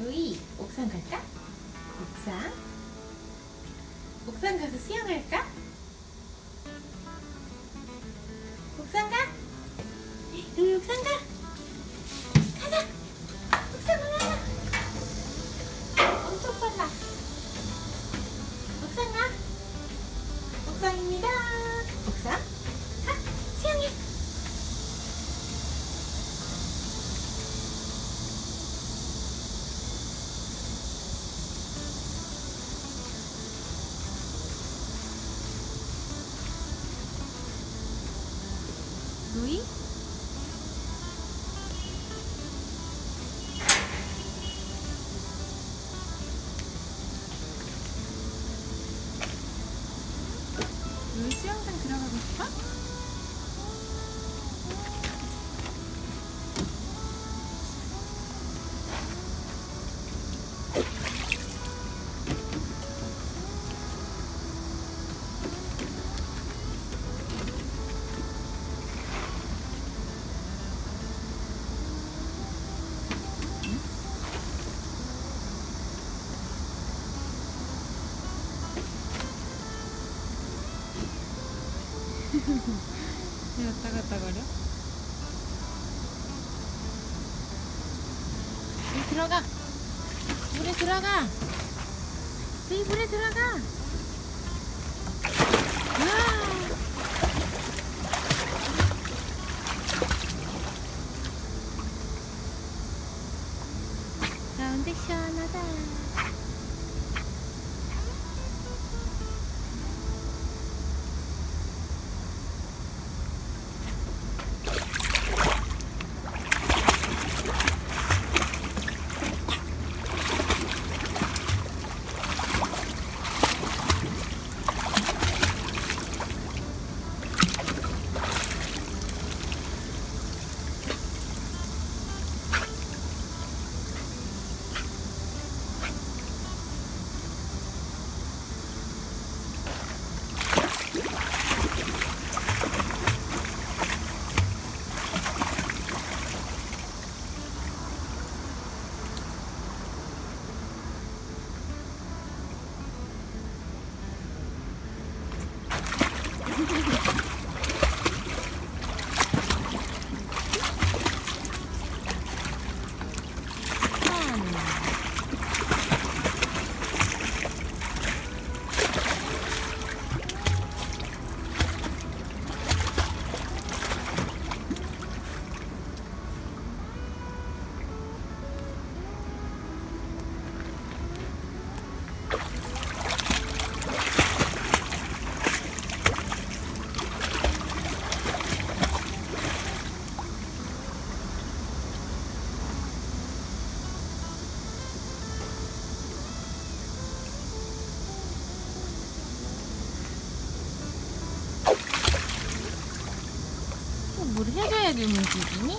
로이, 옥상 갈까? 옥상? 옥상 가서 수영할까? 옥상 가? 로이 옥상 가? 가자! 옥상 올라가! 엄청 빨라! 옥상 가! 옥상입니다! 옥상? 가! 수영해! 로이? 로이 수영장 들어가고 싶어? 왜 왔다 갔다 거려? 물에 들어가! 물에 들어가! 왜 물에 들어가! 와! 가운데 시원하다. 뭘 해줘야 되는 기분이?